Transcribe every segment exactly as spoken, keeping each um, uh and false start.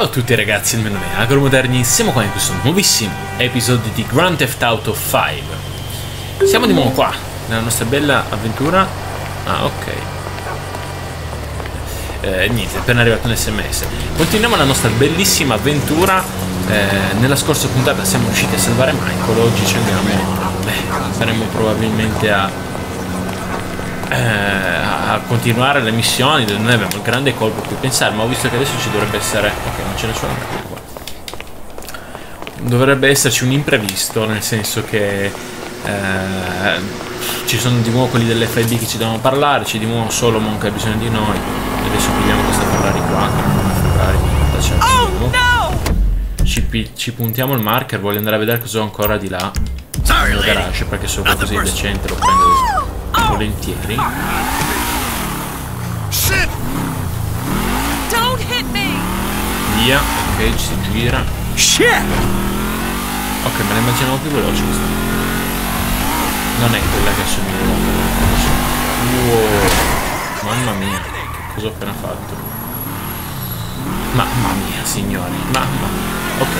Ciao a tutti ragazzi, il mio nome è Agro Moderni, siamo qua in questo nuovissimo episodio di Grand Theft Auto cinque. Siamo di nuovo qua, nella nostra bella avventura. Ah, ok. Eh, niente, è appena arrivato un sms. Continuiamo la nostra bellissima avventura. Eh, nella scorsa puntata siamo riusciti a salvare Michael, oggi ci andiamo. Beh, saremo probabilmente a... a continuare le missioni. Noi abbiamo il grande colpo a cui pensare, ma ho visto che adesso ci dovrebbe essere, ok, non ce ne sono più qua, dovrebbe esserci un imprevisto, nel senso che eh, ci sono di nuovo quelli dell'F B che ci devono parlare, c'è di nuovo Solomon che ha bisogno di noi. Adesso prendiamo questa Ferrari qua, Ferrari, oh, no! ci, ci puntiamo il marker, voglio andare a vedere cosa ho ancora di là nel garage, perché so qualcosa di decente lo prendo di... volentieri. Via, ok, ci si gira. Ok, me la immaginavo più veloce questa. Non è quella che assomiglia a... wow. Mamma mia, che cosa ho appena fatto. Mamma mia signori, mamma mia. Ok,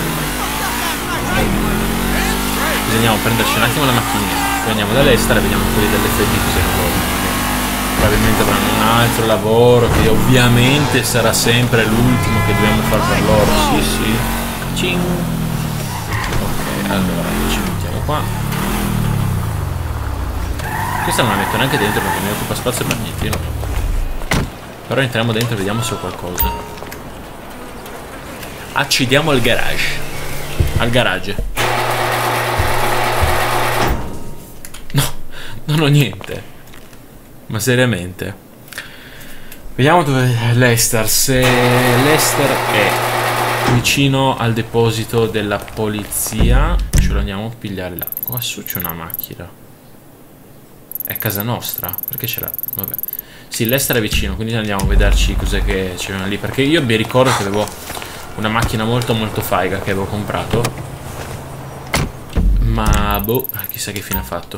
bisogna prenderci un attimo la macchinina. Andiamo da Lester e vediamo quelli dell'F B così loro. Probabilmente avranno un altro lavoro che ovviamente sarà sempre l'ultimo che dobbiamo fare per loro. Sì, sì. Cing. Ok, allora ci mettiamo qua. Questa non la metto neanche dentro perché mi occupa spazio per niente. Io no. Però entriamo dentro e vediamo se ho qualcosa. Accendiamo al garage. Al garage. Non ho niente. Ma seriamente. Vediamo dove è Lester. Se Lester è vicino al deposito della polizia, ce lo andiamo a pigliare là. Qua su c'è una macchina. È casa nostra. Perché ce l'ha? Vabbè. Sì, Lester è vicino, quindi andiamo a vederci cos'è che c'è lì. Perché io mi ricordo che avevo una macchina molto molto faiga che avevo comprato. Ma boh, chissà che fine ha fatto.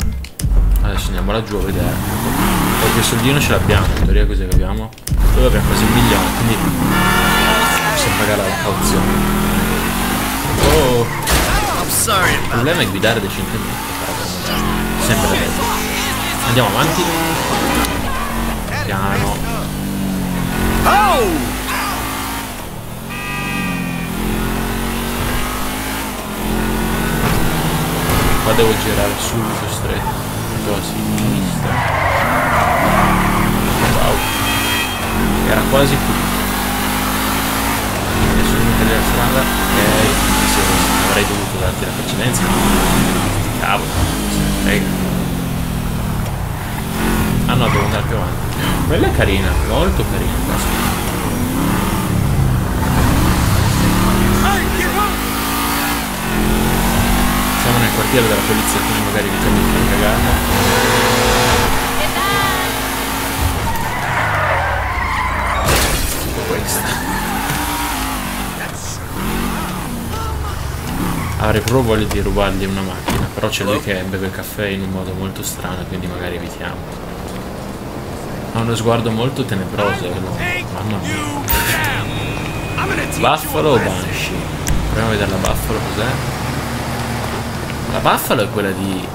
Adesso andiamo laggiù a vedere. Qualche soldino ce l'abbiamo, in teoria così abbiamo. Dove abbiamo quasi un milione, quindi possiamo pagare la cauzione. Oh, il problema è guidare decentemente, sempre detto. Andiamo avanti. Piano. Oh! Qua devo girare subito stretto. A sinistra. Wow, era quasi qui. Adesso mi mettere la strada. Ok, se avrei dovuto darti la precedenza. Cavolo, prego. Ah no, devo andare più avanti. Quella è carina, molto carina. Siamo nel quartiere della polizia, quindi magari vi troviamo una cagata. Questa. Avrei proprio voglia di rubargli una macchina, però c'è lui che beve il caffè in un modo molto strano, quindi magari evitiamo. Ha uno sguardo molto tenebroso, no? Mamma mia. Buffalo o Banshee? Proviamo a vedere la Buffalo cos'è. La Buffalo è quella di...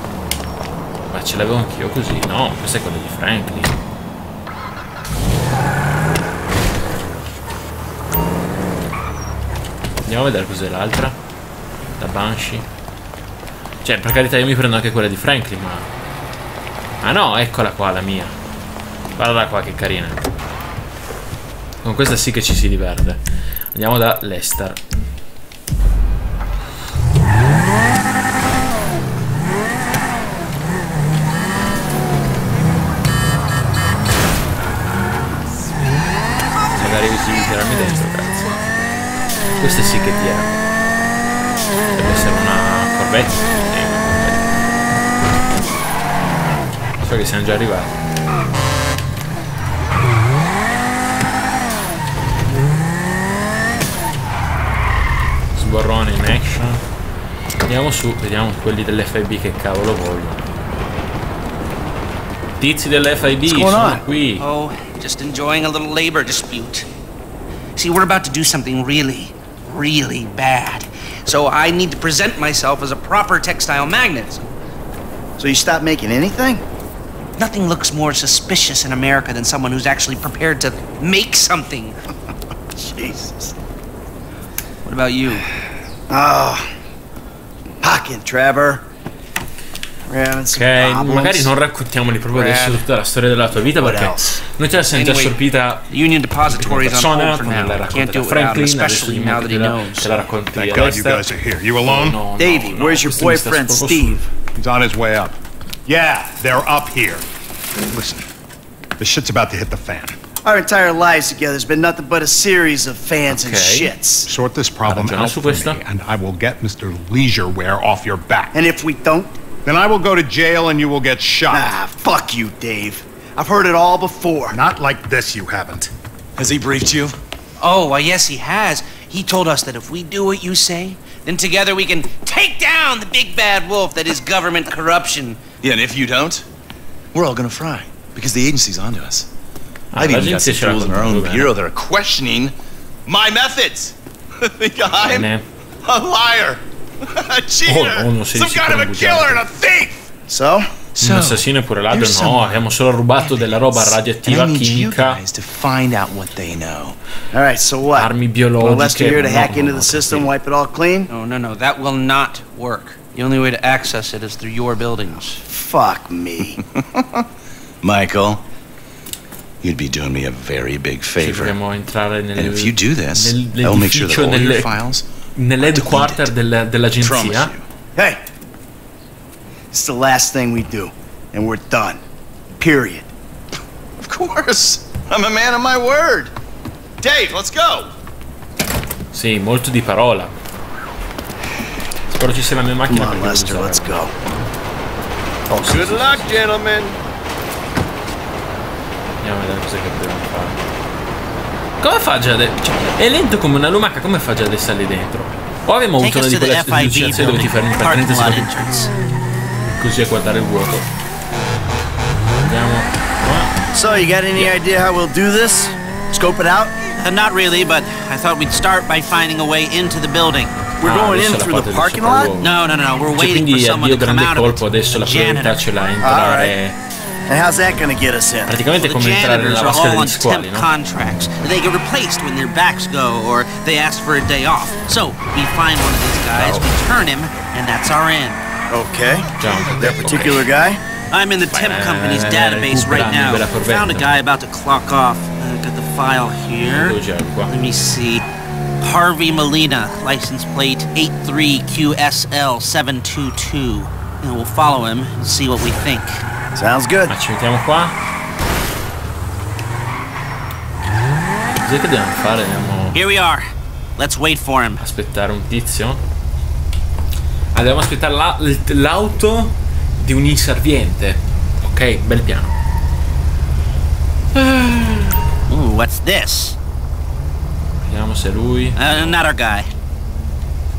ma ce l'avevo anch'io così? No, questa è quella di Franklin. Andiamo a vedere cos'è l'altra. La Banshee. Cioè, per carità, io mi prendo anche quella di Franklin, ma... ah no, eccola qua, la mia. Guardala qua, che carina. Con questa sì che ci si diverte. Andiamo da Lester. Tirarmi dentro, cazzo. Questa sì che tira. Deve essere una Corvette. Eh, una Corvette. So che siamo già arrivati. Sborrone in action. Andiamo su, vediamo quelli dell'F B che cavolo vogliono. Tizi dell'F B sono qui. Oh, just enjoying a little labor dispute. See, we're about to do something really, really bad. So I need to present myself as a proper textile magnet. So you stopped making anything? Nothing looks more suspicious in America than someone who's actually prepared to make something. Jesus. What about you? Oh, pocket, Trevor. Ok, magari non raccontiamoli proprio adesso tutta la storia della tua vita perché noi te la siamo già assorbita in prima persona, tu non la racconti a Franklin, adesso gli metti te la racconti a Lester. No, no, Davey, where's your boyfriend Steve? He's on his way up. Yeah, they're up here. Listen, this shit's about to hit the fan. Our entire lives together has been nothing but a series of fans okay. and shits. Sort this problem out for me and I will get Mister Leisureware off your back. And if we don't? Then I will go to jail and you will get shot. Ah, fuck you, Dave. I've heard it all before. Not like this, you haven't. Has he briefed you? Oh, well, yes, he has. He told us that if we do what you say, then together we can take down the big bad wolf that is government corruption. Yeah, and if you don't, we're all gonna fry because the agency's onto us. I've even got some fools in our own bureau that are questioning my methods. Think I'm a liar, a cheater, some kind of a killer and a thief. So? Un assassino pure ladro no, abbiamo solo rubato della roba radioattiva chimica. All right, so what? Armi biologiche. Lester here to hack into the system, wipe it all clean? No, no, no, that will not work. The only way to access it is through your buildings. Fuck me. Michael. You'd be doing me a very big favor. And if you do this, I'll make sure that all your files nell'headquarter dell'agenzia. Hey, it's the last thing we do, and we're done. Period. Of course, I'm a man of my word. Dave, let's go. Sì, molto di parola. Spero ci sia la mia macchina. Come on, Lester, let's go. Oh, sì, good sì, luck, sì. Gentlemen. Andiamo a vedere cosa che dobbiamo fare. Come fa già? Cioè, è lento come una lumaca, come fa già ad essere dentro? O abbiamo avuto una di quelle situazioni dove ti fermi per trenta secondi così a guardare il vuoto. Andiamo qua. So you got any yeah. idea how we'll do this? Scope it out? Uh, not really, but I thought we'd start by finding a way into the building. We're going in through the parking lot? No, no, no, we're waiting for someone to come out of it. The janitor. All right. And how's that going to get us in? Praticamente come entrare nella vasca degli squali, no? Contracts. They get replaced when their backs go or they ask for a day off. So, we find one of these guys, we turn him, and that's our end. Okay. That particular guy? I'm in the temp company's database right now. Found a guy about to clock off. Uh, got the file here. Let me see. Harvey Molina, license plate eight three Q S L seven two two. And we'll follow him and see what we think. Sounds good. Ma ci mettiamo qua. Cos'è che dobbiamo fare? Dobbiamo... Here we are. Let's wait for him. Aspettare un tizio. Ah, dobbiamo aspettare l'auto la, di un inserviente. Ok, bel piano. Ooh, what's this? Vediamo se è lui. Uh, not our guy.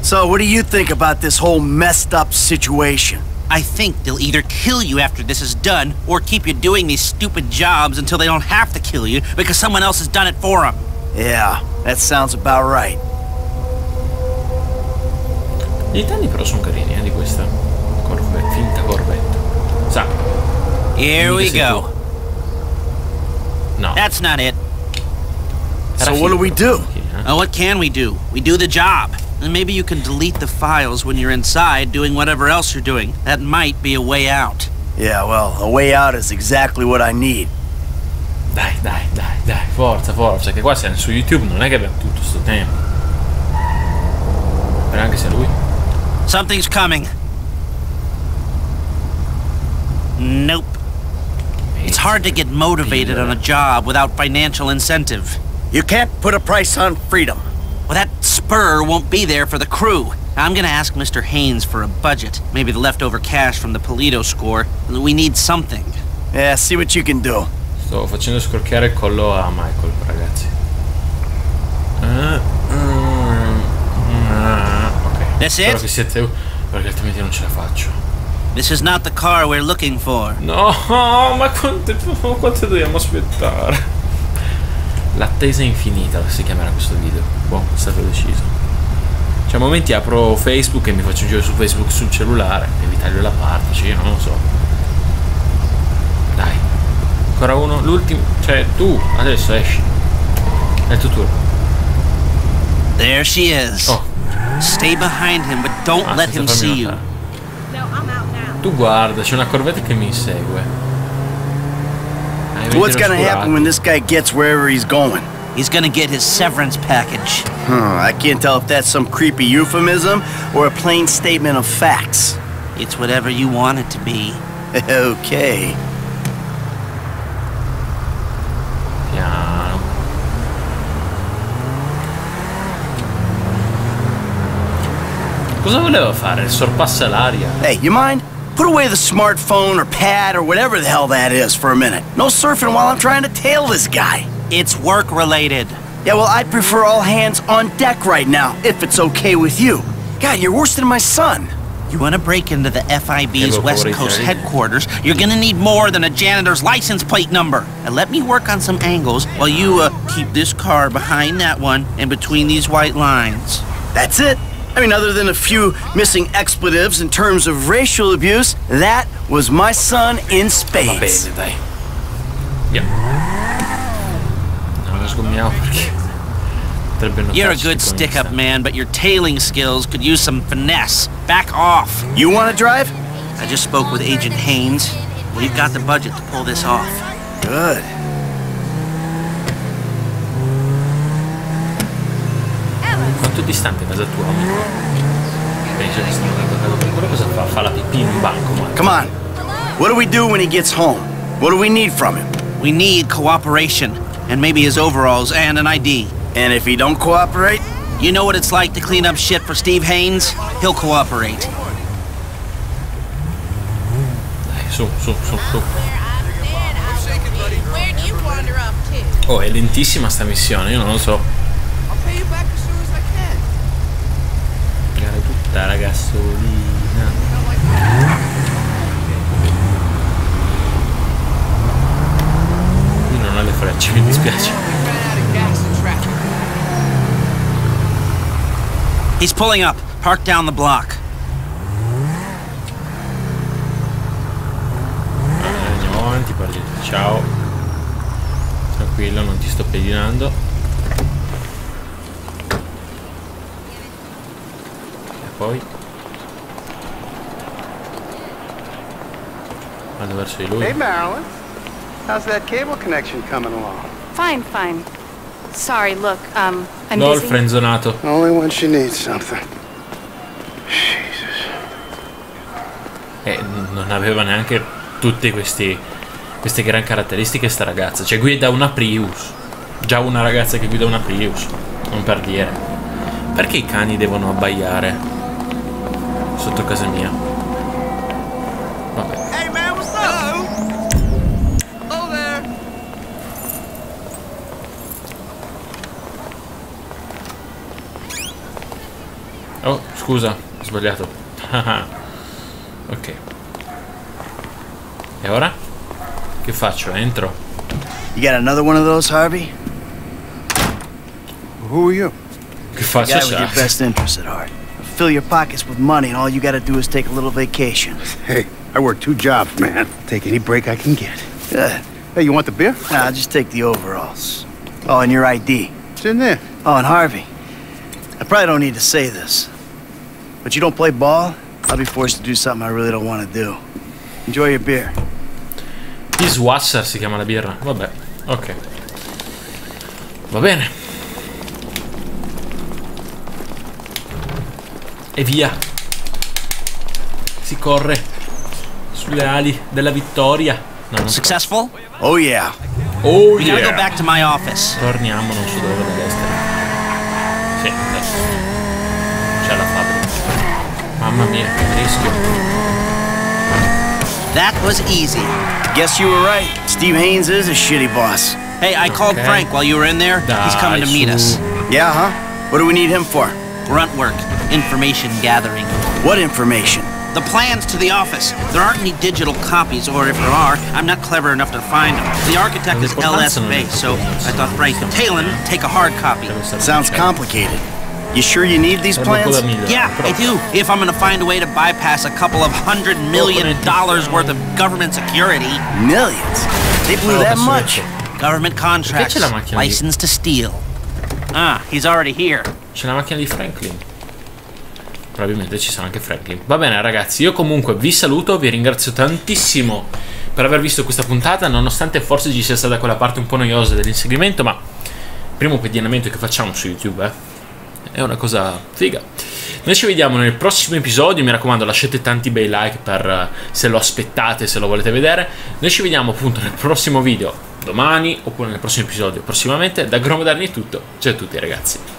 So, what do you think about this whole messed up situation? I think they'll either kill you after this is done, or keep you doing these stupid jobs until they don't have to kill you because someone else has done it for them. Yeah, that sounds about right. Gli italiani però sono carini, eh, di questa Corvette, finta Corvette. Sa. Here we go. No. That's not it. So what do we do? Oh, what can we do? We do the job. And maybe you can delete the files when you're inside doing whatever else you're doing. That might be a way out. Yeah, well, a way out is exactly what I need. Dai, dai, dai, dai, forza, forza, che qua siamo su YouTube, non è che abbiamo tutto sto tempo. Però anche se lui. Something's coming. Nope. It's hard to get motivated on a job without financial incentive. You can't put a price on freedom. Well, that spur won't be there for the crew. I'm gonna ask Mister Haynes for a budget. Maybe the leftover cash from the Polito score. We need something. Yeah, see what you can do. Sto facendo scorchiare il collo a Michael, ragazzi. Uh, uh, okay. That's it? Spero che siete... perché altrimenti non ce la faccio. This is not the car we're looking for. No, ma quanto, quanto dobbiamo aspettare? L'attesa infinita si chiamerà questo video. Boh, è stato deciso. Cioè a momenti apro Facebook e mi faccio un giro su Facebook sul cellulare e mi taglio la parte, cioè io non lo so. Dai. Ancora uno, l'ultimo. Cioè tu adesso esci. È il tuo turno. There she is. Oh. Stay behind him, but don't ah, let him see you. No, I'm out now. Tu guarda, c'è una corvetta che mi segue. So what's gonna happen when this guy gets wherever he's going? He's gonna get his severance package. Huh, I can't tell if that's some creepy euphemism or a plain statement of facts. It's whatever you want it to be. Okay. Cosa voleva fare? Sorpassa l'aria. Hey, you mind? Put away the smartphone or pad or whatever the hell that is for a minute. No surfing while I'm trying to tail this guy. It's work related. Yeah, well, I'd prefer all hands on deck right now, if it's okay with you. God, you're worse than my son. You want to break into the F I B's West Coast headquarters, you're going to need more than a janitor's license plate number. And let me work on some angles while you uh, keep this car behind that one and between these white lines. That's it. I mean, other than a few missing expletives in terms of racial abuse, that was my son in spades. Va bene, dai. Yeah. Non lo sgommiamo perché potrebbe notarci. You're a good stick-up man, but your tailing skills could use some finesse. Back off. You want to drive? I just spoke with Agent Haynes. We've got the budget to pull this off. Good. Quanto è distante casa tua, amico? Penso che stiamo guardando quello. Cosa fa? Fa la pipì in un banco, ma... Come on. What do we do when he gets home? What do we need from him? We need cooperation. And maybe his overalls and an I D. And if he don't cooperate? You know what it's like to clean up shit for Steve Haynes? He'll cooperate. Dai, su, su, su, su. Oh, è lentissima sta missione, io non lo so. La gasolina. Io non ho le frecce, mi dispiace. He's pulling up. Park down the block. Allora, andiamo avanti, parli. Ciao. Tranquillo, non ti sto pedinando. Poi vado verso di lui. Hey Marilyn, how's that cable connection coming along? Fine, fine. Sorry, look, um, I'm no, busy. Il frenzonato. Only when she needs something. Jesus. Eh, non aveva neanche tutte questi, queste gran caratteristiche sta ragazza. Cioè guida una Prius. Già una ragazza che guida una Prius, non per dire. Perché i cani devono abbaiare? Sotto casa mia. Vabbè. Hey man, what's up? Hello there. Oh, scusa, ho sbagliato. Ok. E ora? Che faccio? Entro. You got another one of those, Harvey? Who are you? Che faccio? The guy with your best interests at heart. Fill your pockets with money and all you gotta do is take a little vacation. Hey, I work two jobs, man. Take any break I can get. Good. Hey, you want the beer? Nah, I'll just take the overalls. Oh, and your I D. It's in there. Oh, and Harvey, I probably don't need to say this, but you don't play ball, I'll be forced to do something I really don't want to do. Enjoy your beer. Dishwasher si chiama la birra. Vabbè, ok. Va bene. E via. Si corre sulle ali della vittoria. No, non successful? So. Oh yeah. Oh we yeah. Gotta go back to my office. Torniamo non so dove da destra. Sì, adesso. C'è la fabbrica. Mamma mia, che rischio. That was easy. Guess you were right. Steve Haynes is a shitty boss. Hey, I okay. called Frank while you were in there. Dai, he's coming to meet su. us. Yeah, huh? What do we need him for? Grunt work. Information gathering. What information? The plans to the office. There aren't any digital copies, or if there are, I'm not clever enough to find them. The architect is L S based, so I thought Frank and Talon take a hard copy. Sounds complicated. You sure you need these plans? Yeah, I do. If I'm gonna find a way to bypass a couple of hundred million dollars worth of government security. Millions? They blew that much? Government contracts, license to steal. Ah, he's already here. C'è la macchina di Franklin. Probabilmente ci sarà anche Franklin. Va bene ragazzi, io comunque vi saluto, vi ringrazio tantissimo per aver visto questa puntata, nonostante forse ci sia stata quella parte un po' noiosa dell'inseguimento, ma primo pedinamento che facciamo su YouTube, eh. È una cosa figa. Noi ci vediamo nel prossimo episodio. Mi raccomando, lasciate tanti bei like per se lo aspettate, se lo volete vedere. Noi ci vediamo appunto nel prossimo video, domani, oppure nel prossimo episodio prossimamente. Da Gromodarni è tutto. Ciao a tutti ragazzi.